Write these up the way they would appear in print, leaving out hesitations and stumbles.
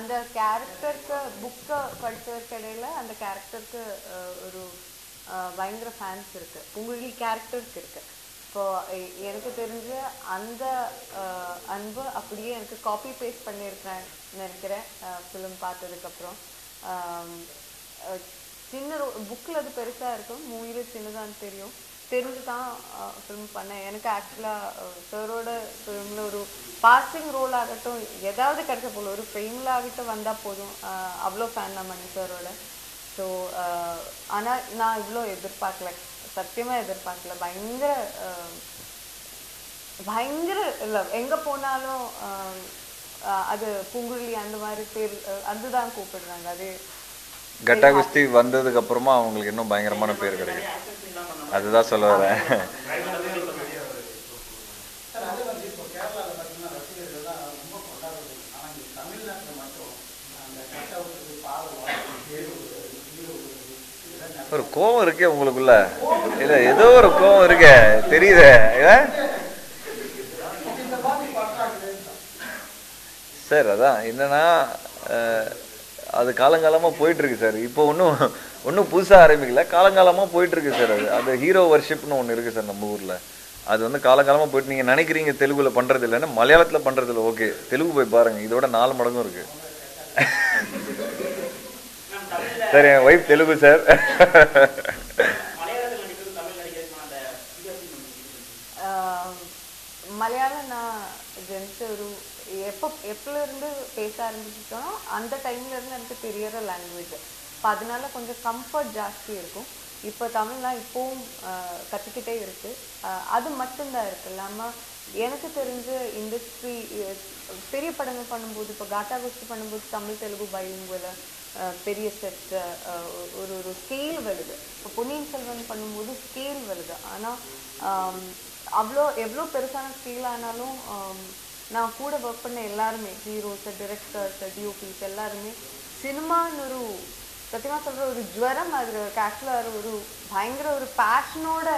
அந்த character book படிச்சவர் கடையில அந்த character ஒரு பயங்கர fans இருக்கு புங்குழி character இருக்கு இப்போ எனக்கு தெரிஞ்ச அந்த அன்பு அப்படியே எனக்கு காப்பி பேஸ்ட் பண்ணி இருக்கேன் நினைக்கிறேன் film பார்த்ததுக்கு அப்புறம் சின்ன bookல அது பெருசா இருக்கும் movie ல சின்னதா தெரியும் தெரிஞ்சுதான் film பண்ணேன் எனக்கு actually சரோட filmல ஒரு passing role ஆகட்டும் ஏதாவது கிடைச்ச போல ஒரு frame ல ஆகிட்ட வந்தா போதும் அவ்ளோ fan நான் மணி சரோட சோ انا நான் இவ்ளோ எதிர்பார்க்கல சத்தியமா எதிர்பார்க்கல பயங்கர பயங்கர எங்க போனாலும் அது பூங்குழலி அந்த மாதிரி பேர் அதுதான் கூப்பிடுறாங்க அது கட்டா குஸ்தி வந்ததுக்கு அப்புறமா அவங்களுக்கு இன்னும் பயங்கரமான பேர் கிடைக்குது அதுதான் சொல்ல வரேன் சார் அது வந்து இப்போ கேரளால பார்த்தீங்கன்னா ரசிகர்கள் தான் ரொம்ப கொண்டாடுறது ஆனா இந்த தமிழ்நாட்டுல மட்டும் அந்த கட்டாவுக்கு பாவம் பேரு ஒரு கோவம் இருக்கே உங்களுக்குள்ள இல்ல ஏதோ ஒரு கோவம் இருக்கே தெரியுதே சார் அதான் என்னன்னா அது காலங்காலமா போயிட்டு இருக்கு சார் இப்போ ஒண்ணும் புதுசா ஆரம்பிக்கல காலங்காலமா போயிட்டு இருக்கு சார் அது அந்த ஹீரோ வர்ஷிப்னு ஒன்று இருக்கு சார் நம்ம ஊர்ல அது வந்து காலங்காலமா போயிட்டு நீங்க நினைக்கிறீங்க தெலுங்குல பண்றது இல்லைன்னா மலையாளத்துல பண்றது இல்லை ஓகே தெலுங்கு போய் பாருங்க இதோட 4 மடங்கும் இருக்கு சார் என் ஒய்ஃப் தெலுங்கு சார் மலையாளம் நான் ஜென்ஸ் ஒரு எப்பல இருந்து பேச ஆரம்பிச்சிட்டோம் அந்த டைம்ல இருந்து எனக்கு தெரியற லாங்குவேஜ் அதனால கொஞ்சம் கம்ஃபர்ட் ஜாஸ்தி இருக்கும் இப்போ தமிழ்லாம் இப்போவும் கற்றுக்கிட்டே இருக்கு அது மட்டும்தான் இருக்கு இல்லாமல் எனக்கு தெரிஞ்ச இண்டஸ்ட்ரி பெரிய படங்கள் பண்ணும்போது இப்போ காட்டா குஸ்தி பண்ணும்போது தமிழ் தெலுங்கு பயங்குவல பெரிய செட் ஒரு ஒரு ஸ்கேல் வருது இப்போ பொன்னியின் செல்வன் பண்ணும்போது ஸ்கேல் வருது ஆனால் அவ்வளோ எவ்வளோ பெருசான ஸ்கேல் ஆனாலும் நான் கூட ஒர்க் பண்ண எல்லாருமே ஹீரோஸ் டிரெக்டர்ஸ் டிஓபிஸ் எல்லாருமே சினிமான்னு ஒரு சத்தியமா சொல்கிற ஒரு ஜுவரம் அது ஆக்சுவலாக ஒரு பயங்கர ஒரு பேஷனோட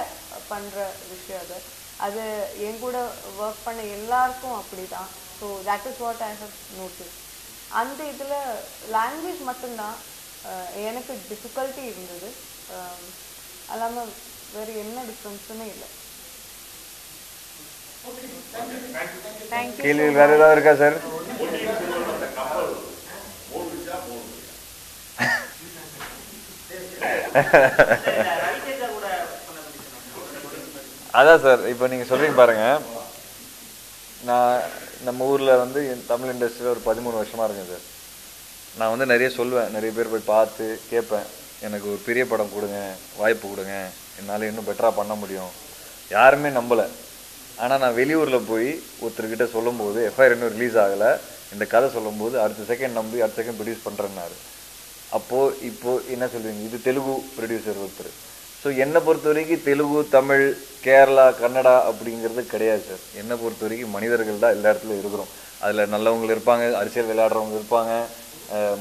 பண்ணுற விஷயம் அது அது என் கூட ஒர்க் பண்ண எல்லாருக்கும் அப்படி தான் so that is what I have notice அந்த இதில் லாங்குவேஜ் மட்டும்தான் எனக்கு டிஃபிகல்ட்டி இருந்தது அல்லாமல் வேறு என்ன டிஃப்ரென்ஸுமே இல்லை கேள்வியில் வேற ஏதாவது இருக்கா சார் அதான் சார் இப்போ நீங்கள் சொல்றீங்க பாருங்க நான் நம்ம ஊரில் வந்து தமிழ் இண்டஸ்ட்ரியில் ஒரு 13 வருஷமா இருக்கேன் சார் நான் வந்து நிறைய சொல்லுவேன் நிறைய பேர் போய் பார்த்து கேட்பேன் எனக்கு ஒரு பெரிய படம் கொடுங்க வாய்ப்பு கொடுங்க என்னால் இன்னும் பெட்டராக பண்ண முடியும் யாருமே நம்பலை ஆனால் நான் வெளியூரில் போய் ஒருத்தர்கிட்ட சொல்லும்போது எஃப்ஐஆர் இன்னும் ரிலீஸ் ஆகலை இந்த கதை சொல்லும்போது அடுத்த செகண்ட் நம்பி அடுத்த செகண்ட் ப்ரொடியூஸ் பண்ணுறேன்னாரு அப்போது இப்போது என்ன சொல்லுவீங்க இது தெலுங்கு ப்ரொடியூசர் ஒருத்தர் ஸோ என்னை பொறுத்த வரைக்கும் தெலுங்கு தமிழ் கேரளா கன்னடா அப்படிங்கிறது கிடையாது சார் என்னை பொறுத்த வரைக்கும் மனிதர்கள் தான் எல்லா இடத்துல இருக்கிறோம் அதில் நல்லவங்க இருப்பாங்க அரசியல் விளையாடுறவங்க இருப்பாங்க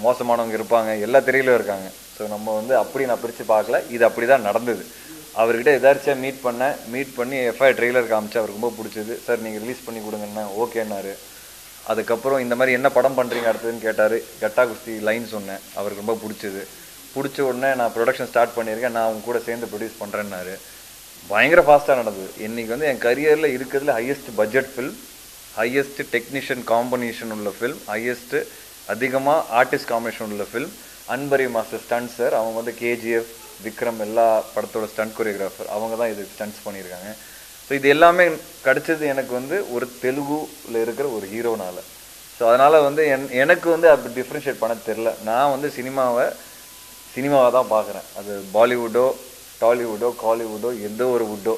மோசமானவங்க இருப்பாங்க எல்லா திரையிலும் இருக்காங்க ஸோ நம்ம வந்து அப்படி நான் பிரித்து பார்க்கல இது அப்படி தான் நடந்தது அவர்கிட்ட எதார்ச்சியாக மீட் பண்ணி எஃப்ஐஆர் ட்ரெய்லர் காமிச்சு அவருக்கு ரொம்ப பிடிச்சது சார் நீங்கள் ரிலீஸ் பண்ணி கொடுங்கன்னா ஓகேன்னாரு அதுக்கப்புறம் இந்த மாதிரி என்ன படம் பண்ணுறீங்க அடுத்ததுன்னு கேட்டார் கட்டா குஸ்தி லைன் சொன்னேன் அவருக்கு ரொம்ப பிடிச்ச உடனே நான் ப்ரொடக்ஷன் ஸ்டார்ட் பண்ணியிருக்கேன் நான் அவங்க கூட சேர்ந்து ப்ரொடியூஸ் பண்ணுறேன்னாரு பயங்கர ஃபாஸ்ட்டாக நடந்தது இன்றைக்கி வந்து என் கரியரில் இருக்கிறதுல highest budget film highest technician combination உள்ள ஃபில்ம் ஹையஸ்ட்டு அதிகமாக ஆர்டிஸ்ட் காம்பினேஷன் உள்ள film Anbariv master stunt sir அவங்க வந்து KGF விக்ரம் எல்லா படத்தோட ஸ்டண்ட் கொரியோகிராஃபர் அவங்க தான் இது ஸ்டண்ட்ஸ் பண்ணியிருக்காங்க ஸோ இது எல்லாமே கிடச்சது எனக்கு வந்து ஒரு தெலுங்குல இருக்கிற ஒரு ஹீரோனால் ஸோ அதனால் வந்து எனக்கு வந்து அப்படி டிஃப்ரென்ஷியேட் பண்ண தெரில நான் வந்து சினிமாவை தான் பார்க்குறேன் அது பாலிவுட்டோ டாலிவுட்டோ காலிவுட்டோ எந்த ஒரு வுட்டோ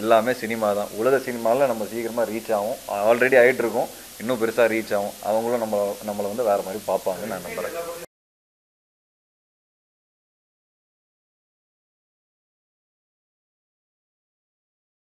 எல்லாமே சினிமா தான் உலக சினிமாவில் நம்ம சீக்கிரமாக ரீச் ஆகும் ஆல்ரெடி ஆகிட்டுருக்கோம் இன்னும் பெருசாக ரீச் ஆகும் அவங்களும் நம்மளை வந்து வேறு மாதிரி பார்ப்பாங்கன்னு நான் நம்புகிறேன்